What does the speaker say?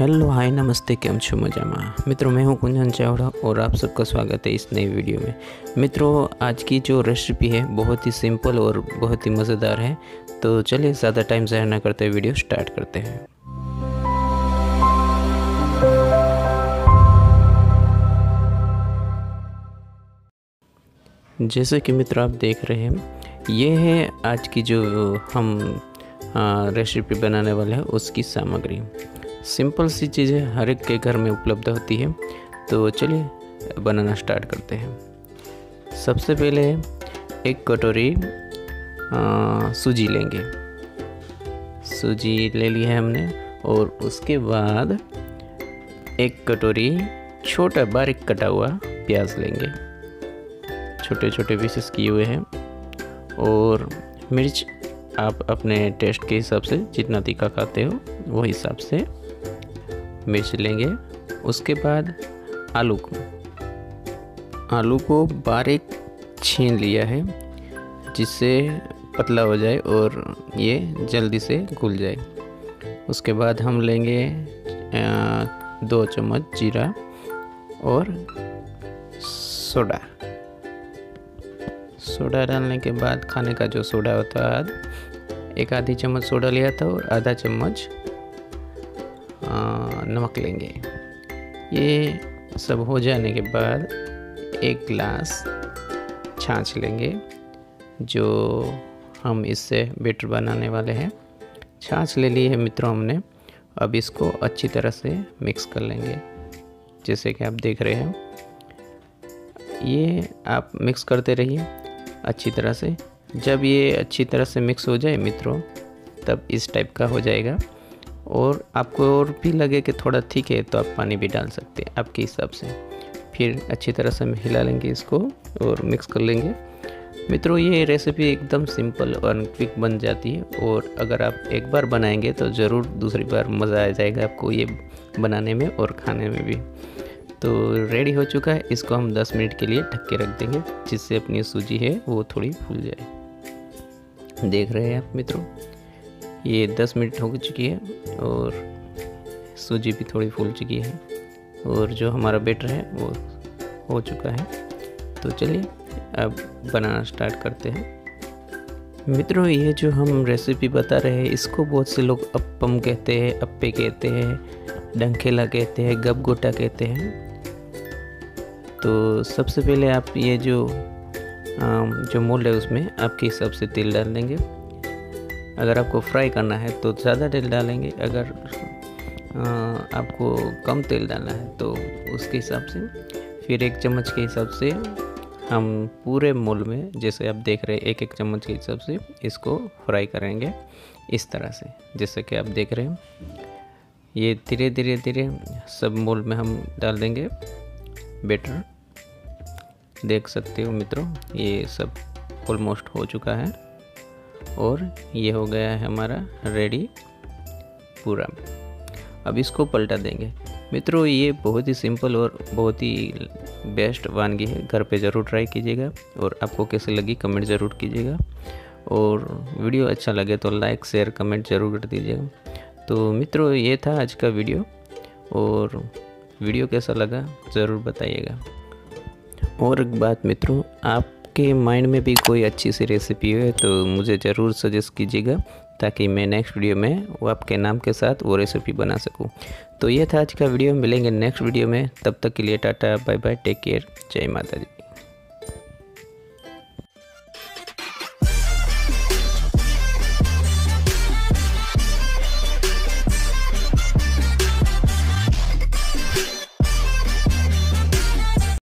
Hello hi नमस्ते केम छो मजा में मित्रों, मैं हूं कुंजन चावड़ा और आप सबका स्वागत है इस नए वीडियो में। मित्रों, आज की जो रेसिपी है बहुत ही सिंपल और बहुत ही मज़ेदार है, तो चलिए ज़्यादा टाइम ज़ाहिर ना करते वीडियो स्टार्ट करते हैं। जैसे कि मित्रों आप देख रहे हैं, ये है आज की जो हम रेसिपी बनाने वाले हैं उसकी सामग्री। सिंपल सी चीज़ें हर एक के घर में उपलब्ध होती है, तो चलिए बनाना स्टार्ट करते हैं। सबसे पहले एक कटोरी सूजी लेंगे। सूजी ले ली है हमने, और उसके बाद एक कटोरी छोटा बारीक कटा हुआ प्याज लेंगे, छोटे छोटे पीसेस किए हुए हैं। और मिर्च आप अपने टेस्ट के हिसाब से जितना तीखा खाते हो वो हिसाब से मिर्च लेंगे। उसके बाद आलू को बारीक छीन लिया है, जिससे पतला हो जाए और ये जल्दी से घुल जाए। उसके बाद हम लेंगे 2 चम्मच जीरा और सोडा डालने के बाद, खाने का जो सोडा होता है, 1 आधी चम्मच सोडा लिया था और 1/2 चम्मच नमक लेंगे। ये सब हो जाने के बाद 1 गिलास छाछ लेंगे, जो हम इससे बैटर बनाने वाले हैं। छाछ ले ली है मित्रों हमने, अब इसको अच्छी तरह से मिक्स कर लेंगे। जैसे कि आप देख रहे हैं, ये आप मिक्स करते रहिए अच्छी तरह से। जब ये अच्छी तरह से मिक्स हो जाए मित्रों, तब इस टाइप का हो जाएगा। और आपको और भी लगे कि थोड़ा ठीक है तो आप पानी भी डाल सकते हैं आपके हिसाब से। फिर अच्छी तरह से हिला लेंगे इसको और मिक्स कर लेंगे। मित्रों, ये रेसिपी एकदम सिंपल और क्विक बन जाती है, और अगर आप एक बार बनाएंगे तो ज़रूर दूसरी बार मज़ा आ जाएगा आपको ये बनाने में और खाने में भी। तो रेडी हो चुका है, इसको हम 10 मिनट के लिए ढक के रख देंगे, जिससे अपनी सूजी है वो थोड़ी फूल जाए। देख रहे हैं आप मित्रों, ये 10 मिनट हो चुकी है और सूजी भी थोड़ी फूल चुकी है, और जो हमारा बैटर है वो हो चुका है। तो चलिए अब बनाना स्टार्ट करते हैं। मित्रों, ये जो हम रेसिपी बता रहे हैं, इसको बहुत से लोग अप्पम कहते हैं, अप्पे कहते हैं, डंखेला कहते हैं, गब गोटा कहते हैं। तो सबसे पहले आप ये जो मोल्ड है उसमें आपके हिसाब से तेल डाल देंगे। अगर आपको फ्राई करना है तो ज़्यादा तेल डालेंगे, अगर आपको कम तेल डालना है तो उसके हिसाब से। फिर 1 चम्मच के हिसाब से हम पूरे मोल में, जैसे आप देख रहे हैं, 1 1 चम्मच के हिसाब से इसको फ्राई करेंगे इस तरह से। जैसे कि आप देख रहे हैं, ये धीरे धीरे धीरे सब मोल में हम डाल देंगे बैटर। देख सकते हो मित्रों, ये सब ऑलमोस्ट हो चुका है, और ये हो गया है हमारा रेडी पूरा। अब इसको पलटा देंगे। मित्रों, ये बहुत ही सिंपल और बहुत ही बेस्ट वानगी है, घर पे ज़रूर ट्राई कीजिएगा, और आपको कैसे लगी कमेंट ज़रूर कीजिएगा। और वीडियो अच्छा लगे तो लाइक शेयर कमेंट ज़रूर कर दीजिएगा। तो मित्रों, ये था आज का वीडियो, और वीडियो कैसा लगा ज़रूर बताइएगा। और एक बात मित्रों, आप के माइंड में भी कोई अच्छी सी रेसिपी है तो मुझे ज़रूर सजेस्ट कीजिएगा, ताकि मैं नेक्स्ट वीडियो में वो आपके नाम के साथ वो रेसिपी बना सकूं। तो ये था आज का वीडियो, मिलेंगे नेक्स्ट वीडियो में। तब तक के लिए tata bye bye, take care, जय माता दी।